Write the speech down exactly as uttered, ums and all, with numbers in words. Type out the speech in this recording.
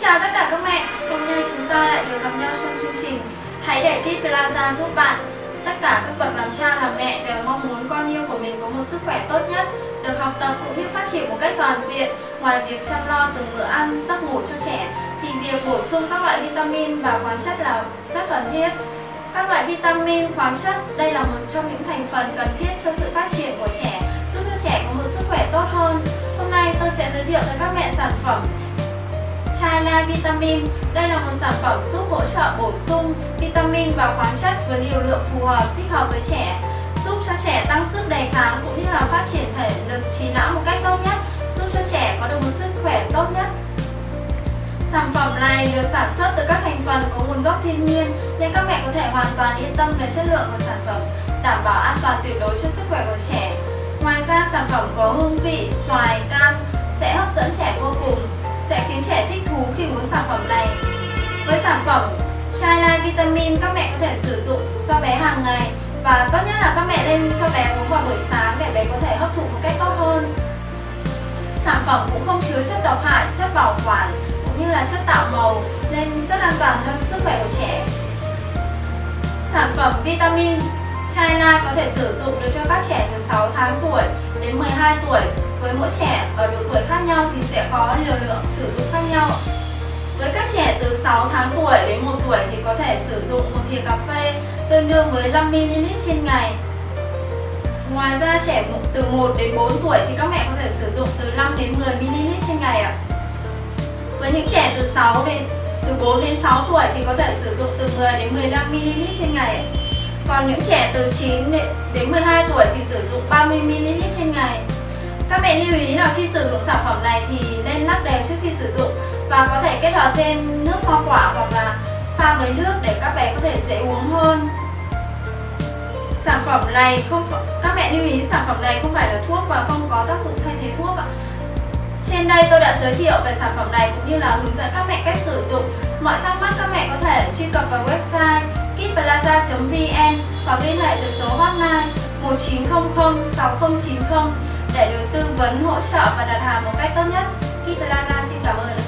chào tất cả các mẹ, hôm nay chúng ta lại được gặp nhau trong chương trình Hãy để Kids Plaza giúp bạn. Tất cả các bậc làm cha làm mẹ đều mong muốn con yêu của mình có một sức khỏe tốt nhất, được học tập cũng như phát triển một cách toàn diện. Ngoài việc chăm lo từng bữa ăn, giấc ngủ cho trẻ thì việc bổ sung các loại vitamin và khoáng chất là rất cần thiết. Các loại vitamin, khoáng chất đây là một trong những thành phần cần thiết cho sự phát triển của trẻ, giúp cho trẻ có một sức khỏe tốt hơn. Hôm nay tôi sẽ giới thiệu tới các mẹ sản phẩm ChildLife Vitamin. Đây là một sản phẩm giúp hỗ trợ bổ sung vitamin và khoáng chất với liều lượng phù hợp, thích hợp với trẻ, giúp cho trẻ tăng sức đề kháng cũng như là phát triển thể lực trí não một cách tốt nhất, giúp cho trẻ có được một sức khỏe tốt nhất. Sản phẩm này được sản xuất từ các thành phần có nguồn gốc thiên nhiên nên các mẹ có thể hoàn toàn yên tâm về chất lượng của sản phẩm, đảm bảo an toàn tuyệt đối cho sức khỏe của trẻ. Ngoài ra, sản phẩm có hương vị xoài, cam sẽ hấp dẫn trẻ vô cùng, sẽ khiến trẻ thích thú khi uống sản phẩm này. Với sản phẩm ChildLife Vitamin, các mẹ có thể sử dụng cho bé hàng ngày và tốt nhất là các mẹ nên cho bé uống vào buổi sáng để bé có thể hấp thụ một cách tốt hơn. Sản phẩm cũng không chứa chất độc hại, chất bảo quản cũng như là chất tạo màu nên rất an toàn cho sức khỏe của trẻ. Sản phẩm Vitamin ChildLife có thể sử dụng được cho các trẻ từ sáu tháng tuổi đến mười hai tuổi. Với mỗi trẻ ở độ tuổi khác nhau thì sẽ có liều lượng sử dụng khác nhau. Với các trẻ từ sáu tháng tuổi đến một tuổi thì có thể sử dụng một thìa cà phê tương đương với năm mi-li-lít trên ngày. Ngoài ra, trẻ từ một đến bốn tuổi thì các mẹ có thể sử dụng từ năm đến mười mi-li-lít trên ngày ạ. Với những trẻ từ sáu đến từ bốn đến sáu tuổi thì có thể sử dụng từ mười đến mười lăm mi-li-lít trên ngày. Còn những trẻ từ chín đến mười hai tuổi thì sử dụng ba mươi mi-li-lít trên ngày. Các mẹ lưu ý là khi sử dụng sản phẩm này thì nên lắc đều trước khi sử dụng và có thể kết hợp thêm nước hoa quả hoặc là pha với nước để các bé có thể dễ uống hơn. Sản phẩm này không các mẹ lưu ý sản phẩm này không phải là thuốc và không có tác dụng thay thế thuốc ạ. Trên đây tôi đã giới thiệu về sản phẩm này cũng như là hướng dẫn các mẹ cách sử dụng. Mọi thắc mắc các mẹ có thể truy cập vào website Kids Plaza chấm vn hoặc liên hệ với số hotline một chín không không sáu không chín không để được tư vấn, hỗ trợ và đặt hàng một cách tốt nhất. KidsPlaza xin cảm ơn.